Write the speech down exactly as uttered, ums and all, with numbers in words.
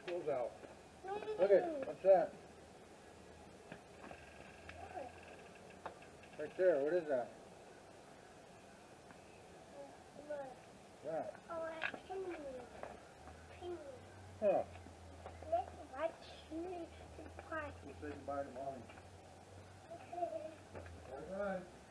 school's out. Look at, what's that? Right there, what is that? That. Oh, a penguin. Penguin. Huh. Let's watch you. You say goodbye to mommy. Okay. Bye-bye.